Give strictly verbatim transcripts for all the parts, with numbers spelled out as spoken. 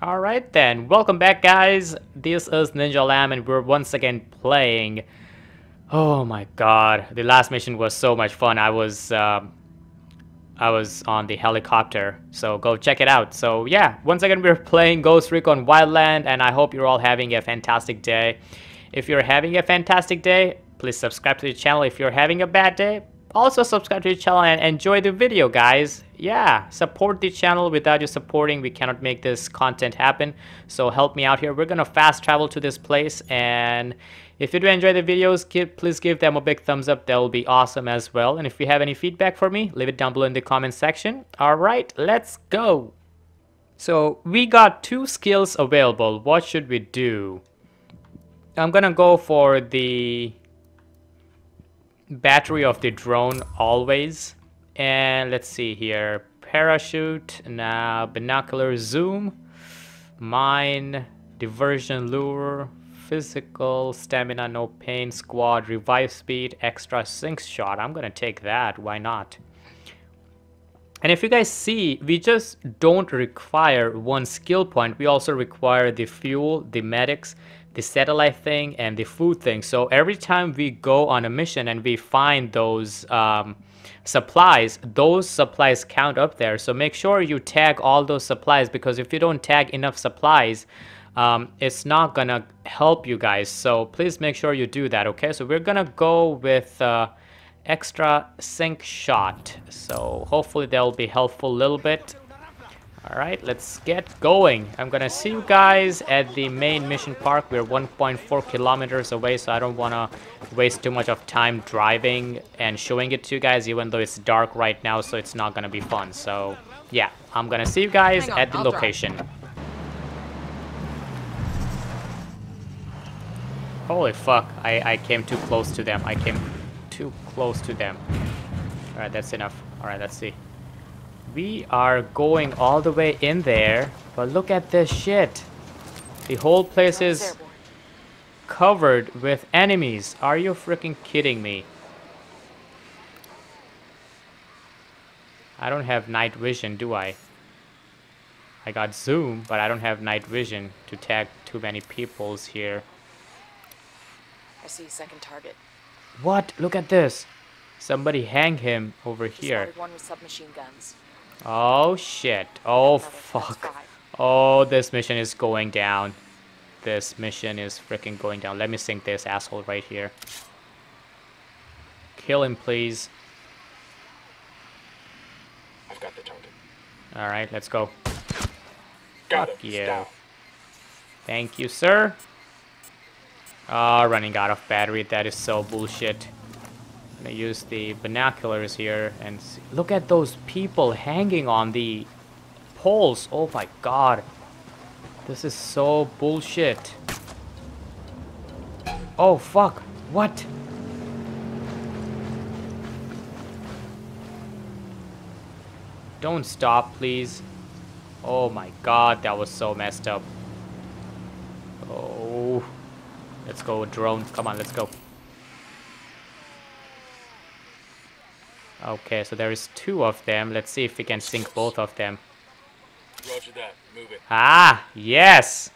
Alright then, welcome back guys, this is NinjaLamb and we're once again playing. Oh my god, the last mission was so much fun. I was um, I was on the helicopter, so go check it out. So yeah, once again we're playing Ghost Recon Wildland and I hope you're all having a fantastic day. If you're having a fantastic day, please subscribe to the channel. If you're having a bad day, also subscribe to the channel and enjoy the video guys. Yeah, support the channel. Without you supporting, we cannot make this content happen, so help me out here. We're gonna fast travel to this place, and if you do enjoy the videos, give, please give them a big thumbs up. That will be awesome as well. And if you have any feedback for me, leave it down below in the comment section. All right, let's go. So we got two skills available. What should we do? I'm gonna go for the battery of the drone always, and let's see here, parachute, now binocular zoom, mine, diversion lure, physical, stamina, no pain, squad, revive speed, extra sync shot. I'm gonna take that, why not? And if you guys see, we just don't require one skill point. We also require the fuel, the medics, the satellite thing, and the food thing. So every time we go on a mission and we find those um, supplies, those supplies count up there. So make sure you tag all those supplies, because if you don't tag enough supplies, um, it's not gonna help you guys. So please make sure you do that, okay? So we're gonna go with uh, extra sync shot. So hopefully that'll be helpful a little bit. Alright, let's get going. I'm gonna see you guys at the main mission park. We're one point four kilometers away, so I don't wanna waste too much of time driving and showing it to you guys, even though it's dark right now, so it's not gonna be fun. So yeah, I'm gonna see you guys at the location. Holy fuck, I, I came too close to them. I came too close to them. Alright, that's enough. Alright, let's see. We are going all the way in there, but look at this shit. The whole place is covered with enemies. Are you freaking kidding me? I don't have night vision, do I? I got zoom, but I don't have night vision to tag too many peoples here. I see a second target. What? Look at this. Somebody hang him over here. One with submachine guns. Oh shit, oh fuck, oh this mission is going down, this mission is freaking going down. Let me sink this asshole right here. Kill him please. I've got the target. All right, let's go. Got him. Yeah, thank you sir. Ah, oh, running out of battery, that is so bullshit. I'm gonna use the binoculars here and see. Look at those people hanging on the poles. Oh my god, this is so bullshit. Oh fuck, what? Don't stop please. Oh my god, that was so messed up. Oh, let's go drone, come on, let's go. Okay, so there is two of them. Let's see if we can sink both of them. Roger that. Move it. Ah, yes!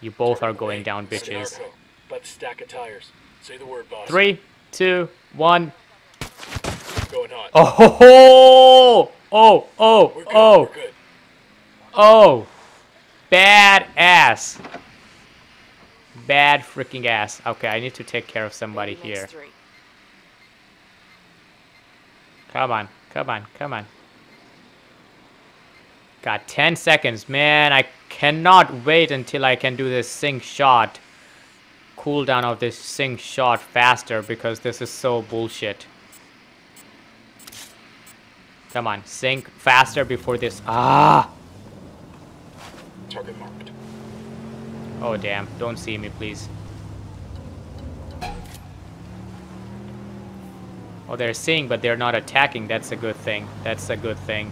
You both are going down, bitches. About to stack of tires. Say the word, boss. Three, two, one. Going hot. Oh, ho, ho! Oh, oh, we're good, oh. We're good. Oh. Bad ass. Bad freaking ass. Okay, I need to take care of somebody here. Three. Come on, come on, come on. Got ten seconds, man. I cannot wait until I can do this sync shot. Cooldown of this sync shot faster, because this is so bullshit. Come on, sync faster before this. Ah! Target marked. Oh, damn. Don't see me, please. Oh, they're seeing, but they're not attacking. That's a good thing. That's a good thing.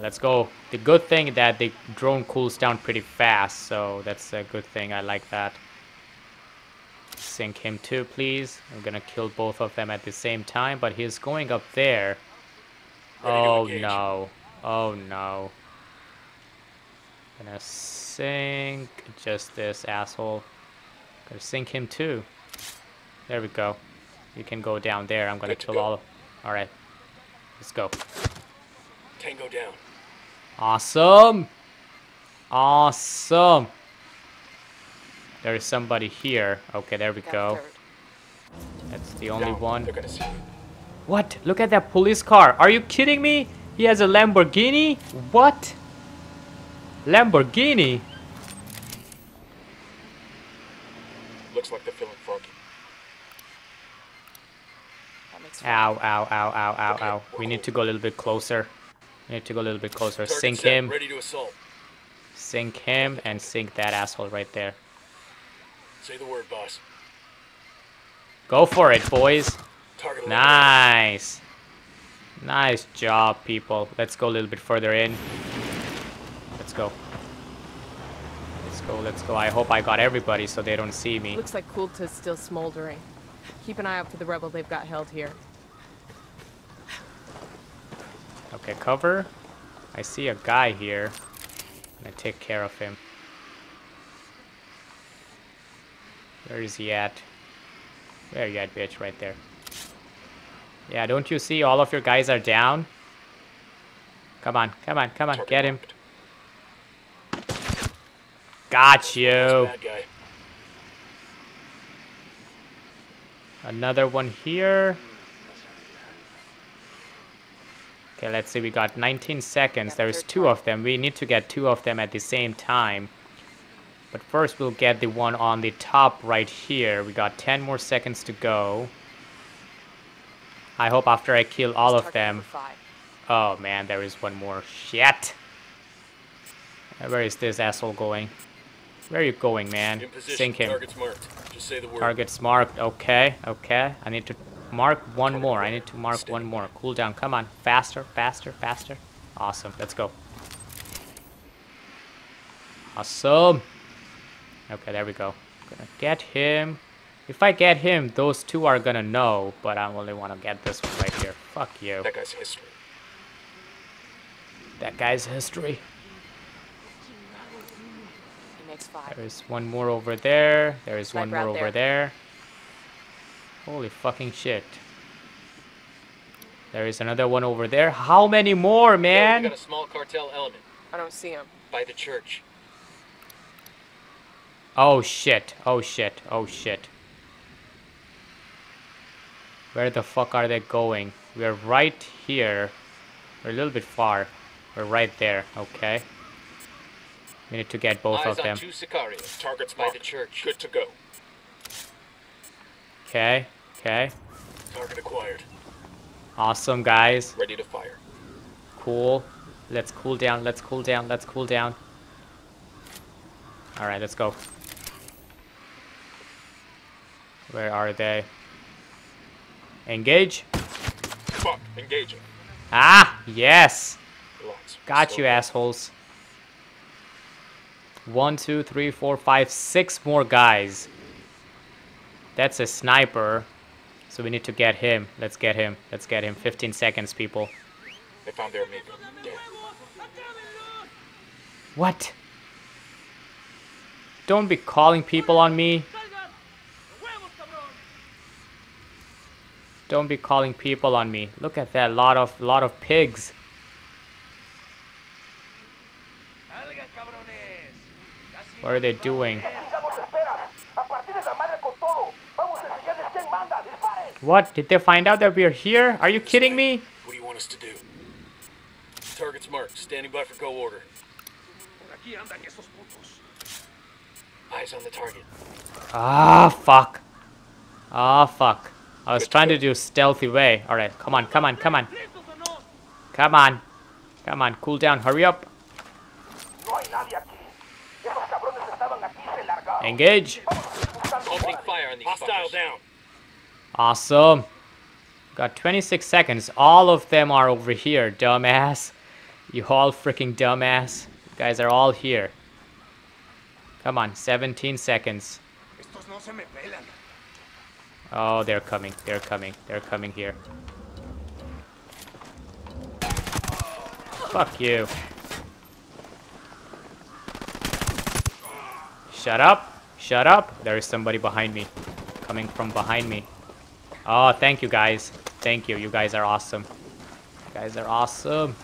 Let's go. The good thing that the drone cools down pretty fast, so that's a good thing. I like that. Sink him too, please. I'm gonna kill both of them at the same time, but he's going up there. Oh no. Oh no. Gonna sink just this asshole. Gonna sink him too. There we go. You can go down there. I'm gonna kill go. all of Alright. Let's go. Tango down. Awesome. Awesome. There is somebody here. Okay, there we Got go. Third. That's the only down. one. What? Look at that police car. Are you kidding me? He has a Lamborghini? What? Lamborghini? Looks like they're feeling froggy. Ow, ow, ow, ow, ow, okay. ow. We need to go a little bit closer. We need to go a little bit closer. Sink him. Ready to assault. Sink him and sink that asshole right there. Say the word, boss. Go for it, boys. Target nice. Nice job, people. Let's go a little bit further in. Let's go. Let's go, let's go. I hope I got everybody so they don't see me. Looks like Kulta's still smoldering. Keep an eye out for the rebel they've got held here. Okay, cover. I see a guy here. I'm gonna take care of him. Where is he at? Where are you at, bitch? Right there. Yeah, don't you see all of your guys are down? Come on, come on, come on. Get him. Got you. Another one here. Okay, let's see. We got nineteen seconds. There's two of them. We need to get two of them at the same time. But first we'll get the one on the top right here. We got ten more seconds to go. I hope after I kill all of them. Oh man, there is one more. Shit. Where is this asshole going? Where are you going, man? Sink him. Target's marked. Just say the word. Target's marked. Okay, okay. I need to mark one more. I need to mark one more. Cool down. Come on. Faster, faster, faster. Awesome. Let's go. Awesome. Okay, there we go. Gonna get him. If I get him, those two are gonna know, but I only want to get this one right here. Fuck you. That guy's history. That guy's history. There is one more over there. There is one more over there. Holy fucking shit. There is another one over there. How many more, man? We got a small cartel element. I don't see him. By the church. Oh shit. Oh shit. Oh shit. Where the fuck are they going? We're right here. We're a little bit far. We're right there. Okay. We need to get both Eyes of them. Two sicarios, targets by the church. Good to go. Okay. Okay. Target acquired. Awesome, guys. Ready to fire. Cool. Let's cool down. Let's cool down. Let's cool down. All right, let's go. Where are they? Engage. Come on, engaging. Ah, yes. Relax. Got Slow you, down. assholes. One, two, three, four, five, six more guys. That's a sniper. So we need to get him. Let's get him. Let's get him. fifteen seconds, people. They found their amigo. Dead. What? Don't be calling people on me. Don't be calling people on me. Look at that lot of lot of pigs. What are they doing? What? Did they find out that we are here? Are you kidding me? What do you want us to do? Target's marked. Standing by for go order. Eyes on the target. Ah, fuck. Ah, fuck. I was trying to do stealthy way. Alright, come on, come on, come on. Come on. Come on, cool down, hurry up. Engage. Opening fire on these hostile down. Awesome. Got twenty-six seconds. All of them are over here, dumbass. You all freaking dumbass. You guys are all here. Come on, seventeen seconds. Oh, they're coming, they're coming, they're coming here. Fuck you. Shut up. Shut up. There is somebody behind me. Coming from behind me. Oh, thank you guys. Thank you. You guys are awesome. You guys are awesome.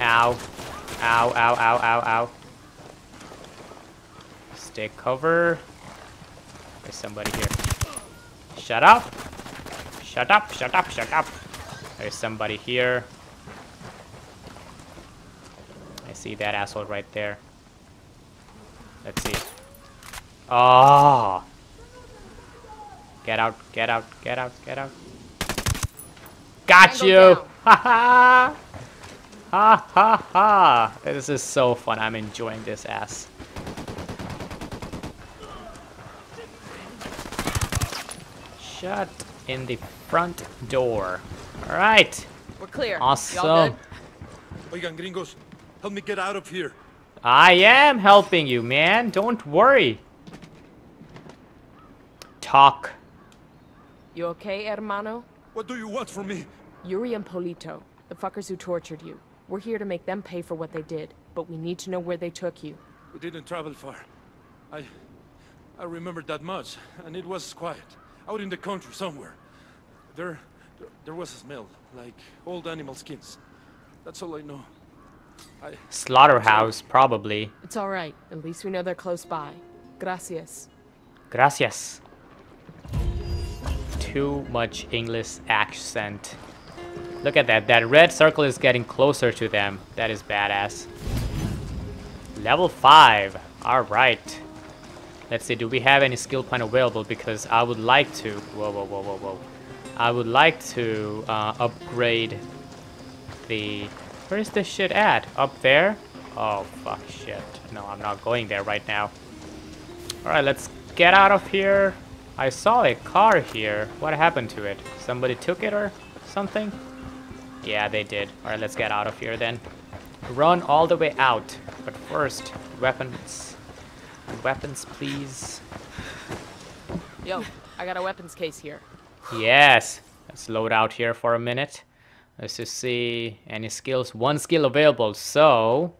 Ow. Ow, ow, ow, ow, ow. Stay cover. There's somebody here. Shut up. Shut up, shut up, shut up. There's somebody here. I see that asshole right there. Let's see. Oh! Get out, get out, get out, get out. Got you! Ha ha! Ha ha ha! This is so fun. I'm enjoying this ass. Shut in the front door. All right. We're clear. Awesome. Oigan, gringos, help me get out of here. I am helping you, man. Don't worry. Talk. You okay, hermano? What do you want from me? Yuri and Polito, the fuckers who tortured you. We're here to make them pay for what they did, but we need to know where they took you. We didn't travel far. I... I remembered that much, and it was quiet. Out in the country somewhere. There, there, there was a smell, like old animal skins. That's all I know. I... Slaughterhouse, probably. It's all right. At least we know they're close by. Gracias. Gracias. Too much English accent. Look at that. That red circle is getting closer to them. That is badass. Level five. All right. Let's see, do we have any skill point available? Because I would like to... Whoa, whoa, whoa, whoa, whoa. I would like to uh, upgrade the... Where is this shit at? Up there? Oh, fuck shit. No, I'm not going there right now. Alright, let's get out of here. I saw a car here. What happened to it? Somebody took it or something? Yeah, they did. Alright, let's get out of here then. Run all the way out. But first, weapons... Weapons, please. Yo, I got a weapons case here. Yes. Let's load out here for a minute. Let's just see any skills. One skill available. So,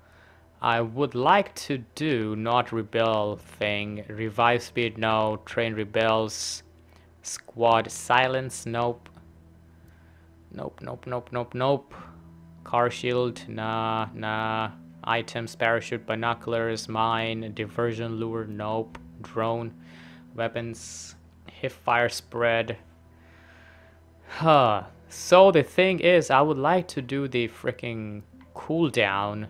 I would like to do not rebel thing. Revive speed, no. Train rebels. Squad silence, nope. Nope, nope, nope, nope, nope. Car shield, nah, nah. Items, parachute, binoculars, mine, diversion lure, nope. Drone, weapons, hip fire spread. Huh. So the thing is, I would like to do the freaking cooldown.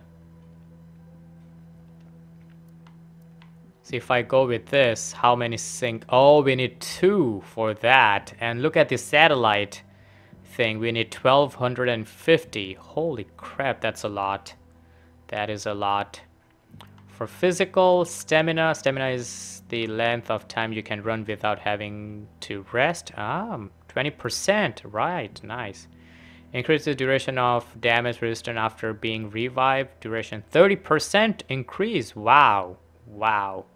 See if I go with this, how many sync? Oh, we need two for that. And look at the satellite thing. We need twelve fifty. Holy crap, that's a lot. That is a lot. For physical, stamina. Stamina is the length of time you can run without having to rest. Ah, twenty percent. Right, nice. Increase the duration of damage resistance after being revived. Duration thirty percent increase. Wow. Wow.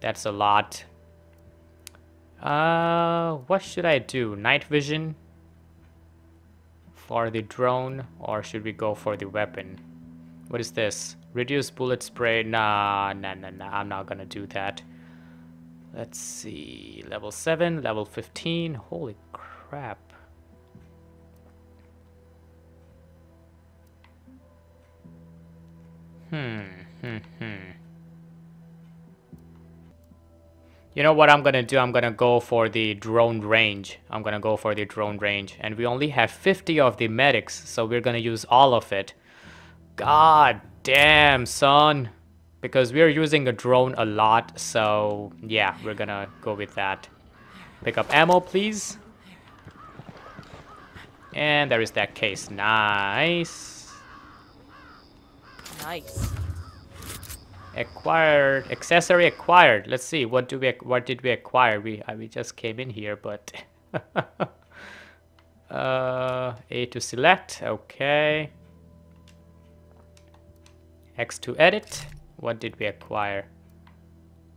That's a lot. Uh, what should I do? Night vision for the drone, or should we go for the weapon? What is this? Reduce bullet spray. Nah, nah, nah, nah. I'm not gonna do that. Let's see. Level seven, level fifteen. Holy crap. Hmm, hmm, hmm. You know what I'm gonna do? I'm gonna go for the drone range. I'm gonna go for the drone range. And we only have fifty of the medics, so we're gonna use all of it. God damn, son. Because we're using a drone a lot, so yeah, we're gonna go with that. Pick up ammo, please. And there is that case. Nice. Nice. Acquired. Accessory acquired. Let's see. What do we? What did we acquire? We uh, we just came in here, but uh, A to select. Okay. X to edit. What did we acquire?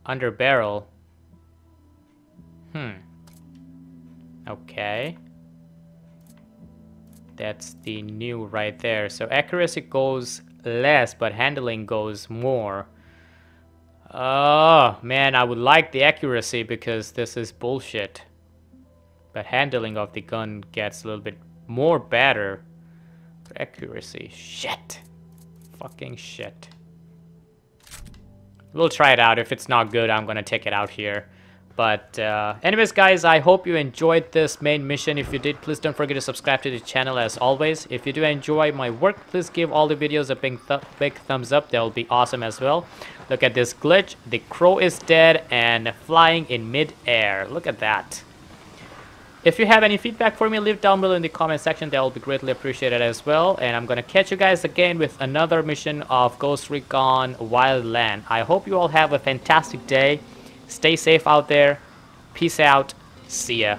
Under barrel. Hmm. Okay. That's the new right there. So accuracy goes less, but handling goes more. Oh, man, I would like the accuracy because this is bullshit. But handling of the gun gets a little bit more better. But accuracy, shit. Fucking shit. We'll try it out. If it's not good, I'm gonna take it out here. But uh, anyways, guys, I hope you enjoyed this main mission. If you did, please don't forget to subscribe to the channel as always. If you do enjoy my work, please give all the videos a big, th big thumbs up. That will be awesome as well. Look at this glitch. The crow is dead and flying in mid-air. Look at that. If you have any feedback for me, leave down below in the comment section. That will be greatly appreciated as well. And I'm going to catch you guys again with another mission of Ghost Recon Wildland. I hope you all have a fantastic day. Stay safe out there. Peace out. See ya.